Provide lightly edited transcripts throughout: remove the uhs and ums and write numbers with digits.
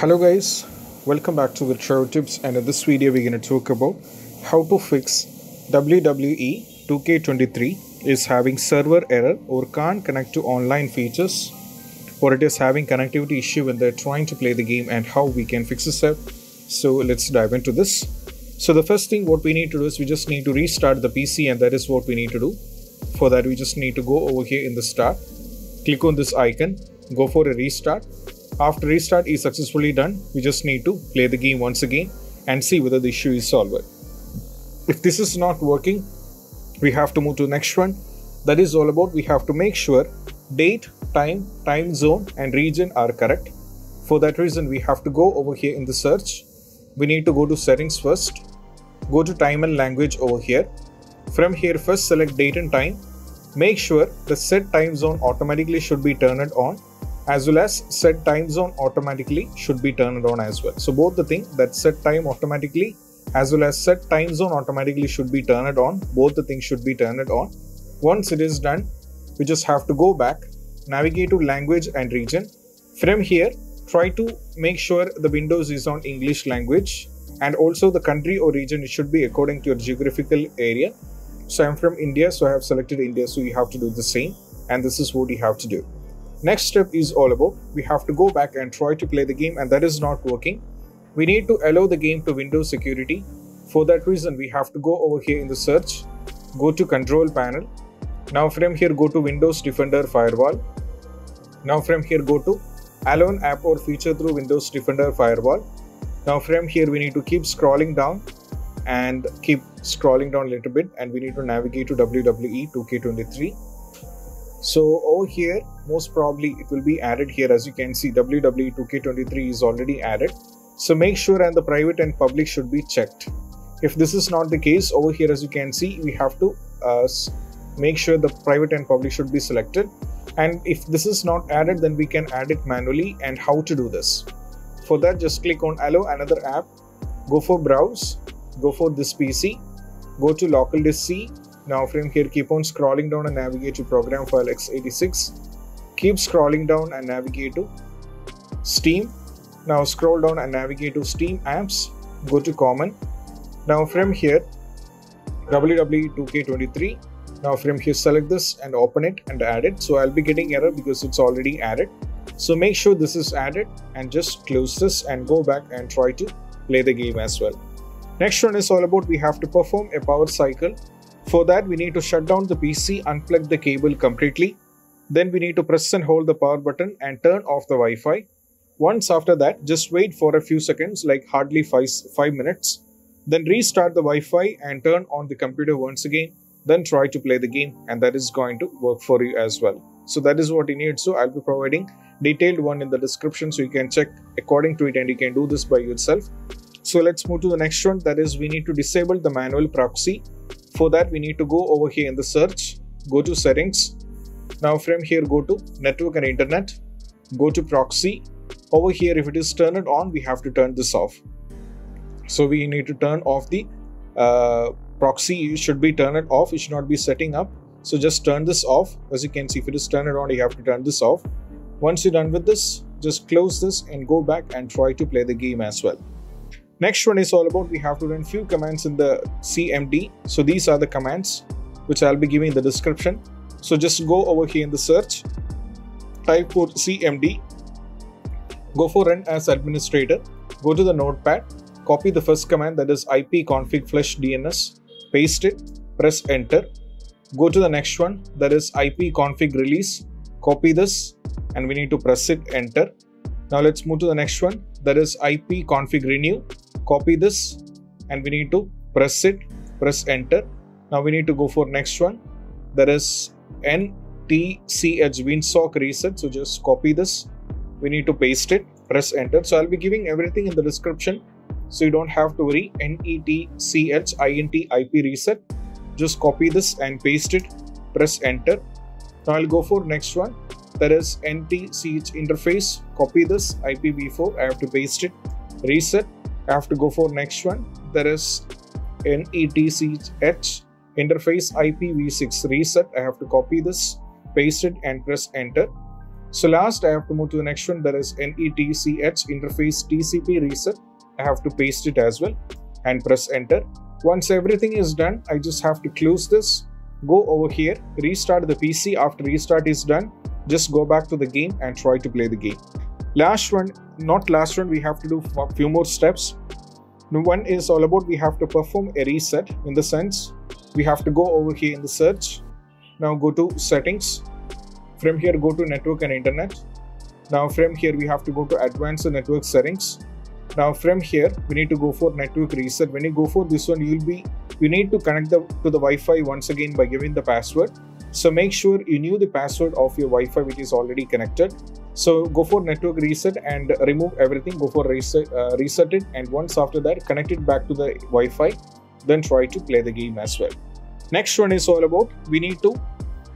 Hello guys, welcome back to Virtual Tips, and in this video we're going to talk about how to fix WWE 2K23 is having server error or can't connect to online features, or it is having connectivity issue when they're trying to play the game, and how we can fix this up. So let's dive into this. So the first thing what we need to do is we just need to restart the PC, and that is what we need to do. For that we just need to go over here in the start, click on this icon, go for a restart. After restart is successfully done, we just need to play the game once again and see whether the issue is solved. If this is not working, we have to move to the next one. That is all about we have to make sure date, time, time zone and region are correct. For that reason we have to go over here in the search. We need to go to settings first, go to time and language over here. From here first select date and time. Make sure the set time zone automatically should be turned on, as well as set time zone automatically should be turned on as well. So both the thing, that set time automatically as well as set time zone automatically should be turned on. Both the things should be turned on. Once it is done, we just have to go back, navigate to language and region. From here try to make sure the Windows is on English language, and also the country or region it should be according to your geographical area. So I'm from India, so I have selected India, so you have to do the same, and this is what you have to do. Next step is all about we have to go back and try to play the game, and that is not working. We need to allow the game to Windows security. For that reason we have to go over here in the search, go to control panel. Now from here go to Windows Defender Firewall. Now from here go to allow an app or feature through Windows Defender Firewall. Now from here we need to keep scrolling down and keep scrolling down a little bit, and we need to navigate to WWE 2K23. So over here most probably it will be added here. As you can see, WWE 2K23 is already added. So make sure and the private and public should be checked. If this is not the case, over here as you can see we have to make sure the private and public should be selected. And if this is not added, then we can add it manually. And how to do this? For that just click on allow another app, go for browse, go for this PC, go to local disk C. Now from here keep on scrolling down and navigate to program file x86, keep scrolling down and navigate to Steam. Now scroll down and navigate to Steam apps, go to common. Now from here WWE 2K23. Now from here select this and open it and add it. So I'll be getting error because it's already added. So make sure this is added and just close this and go back and try to play the game as well. Next one is all about we have to perform a power cycle. For that we need to shut down the PC, unplug the cable completely. Then we need to press and hold the power button and turn off the Wi-Fi. Once after that just wait for a few seconds, like hardly 5 minutes. Then restart the Wi-Fi and turn on the computer once again. Then try to play the game, and that is going to work for you as well. So that is what you need. So I'll be providing detailed one in the description, so you can check according to it and you can do this by yourself. So let's move to the next one. That is we need to disable the manual proxy. For that we need to go over here in the search, go to settings. Now from here go to network and internet, go to proxy. Over here if it is turned on we have to turn this off. So we need to turn off the proxy should be turned off, it should not be setting up. So just turn this off. As you can see, if it is turned on you have to turn this off. Once you're done with this, just close this and go back and try to play the game as well. Next one is all about we have to run few commands in the CMD. So these are the commands which I'll be giving in the description. So just go over here in the search, type for CMD, go for run as administrator, go to the notepad, copy the first command, that is ipconfig flush DNS, paste it, press enter. Go to the next one, that is ipconfig release, copy this and we need to press it enter. Now let's move to the next one, that is ipconfig renew, copy this and we need to press it, press enter. Now we need to go for next one, that is ntch winsock reset. So just copy this, we need to paste it, press enter. So I'll be giving everything in the description, so you don't have to worry. NETCH INT IP reset, just copy this and paste it, press enter. Now I'll go for next one, that is NTCH interface, copy this, IPv4, I have to paste it, reset. I have to go for next one, that is NETCH interface IPv6 reset, I have to copy this, paste it and press enter. So last, I have to move to the next one. There is NETCH interface TCP reset. I have to paste it as well and press enter. Once everything is done, I just have to close this, go over here, restart the PC. After restart is done, just go back to the game and try to play the game. Not last one, we have to do a few more steps. One is all about we have to perform a reset. In the sense, we have to go over here in the search. Now go to settings. From here, go to network and internet. Now from here, we have to go to advanced network settings. Now from here, we need to go for network reset. When you go for this one, you need to connect to the Wi-Fi once again by giving the password. So make sure you knew the password of your Wi-Fi which is already connected. So go for network reset and remove everything. Go for reset, reset it, and once after that, connect it back to the Wi-Fi. Then try to play the game as well. Next one is all about we need to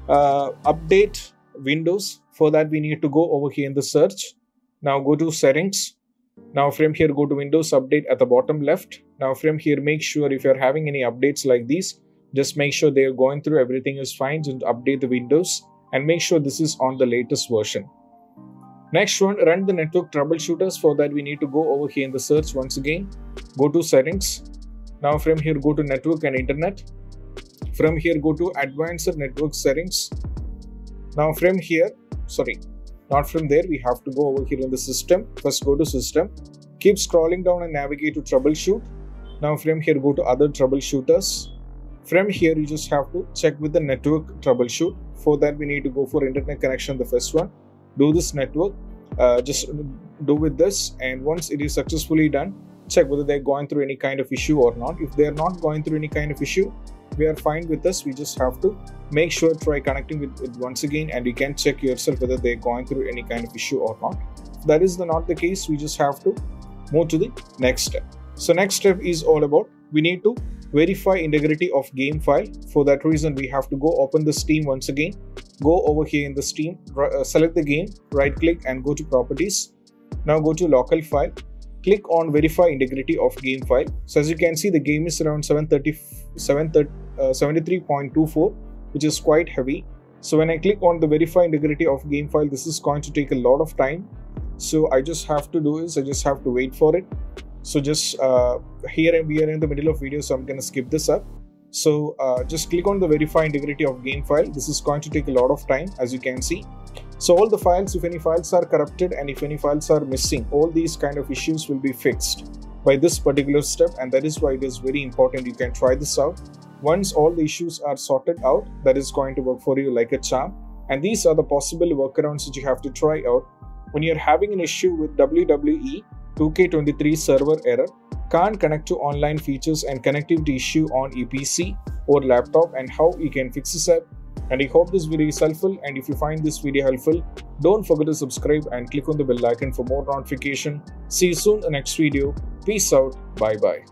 update Windows. For that, we need to go over here in the search. Now go to settings. Now from here, go to Windows update at the bottom left. Now from here, make sure if you're having any updates like these, just make sure they're going through, everything is fine, and update the Windows and make sure this is on the latest version. Next one, run the network troubleshooters. For that, we need to go over here in the search once again. Go to settings. Now from here, go to network and internet. From here, go to advanced network settings. Now from here, we have to go over here in the system. First go to system, keep scrolling down and navigate to troubleshoot. Now from here, go to other troubleshooters. From here, you just have to check with the network troubleshoot. For that, we need to go for internet connection, the first one. Do this network, just do with this, and once it is successfully done, check whether they're going through any kind of issue or not. If they're not going through any kind of issue, we are fine with this. We just have to make sure try connecting with it once again, and you can check yourself whether they're going through any kind of issue or not. If that is not the case, we just have to move to the next step. So next step is all about we need to verify integrity of game file. For that reason, we have to go open the Steam once again. Go over here in the Steam, select the game, right click and go to properties. Now go to local file. Click on verify integrity of game file. So as you can see, the game is around 73.24, which is quite heavy. So when I click on the verify integrity of game file, this is going to take a lot of time. So I just have to do is I just have to wait for it. So just here we are in the middle of video, so I'm gonna skip this up. So just click on the verify integrity of game file. This is going to take a lot of time, as you can see. So all the files, if any files are corrupted and if any files are missing, all these kind of issues will be fixed by this particular step, and that is why it is very important you can try this out. Once all the issues are sorted out, that is going to work for you like a charm. And these are the possible workarounds that you have to try out. When you're having an issue with WWE 2K23 server error, can't connect to online features and connectivity issue on EPC or laptop, and how you can fix this up. And I hope this video is helpful, and if you find this video helpful, don't forget to subscribe and click on the bell icon for more notification. See you soon in the next video. Peace out. Bye bye.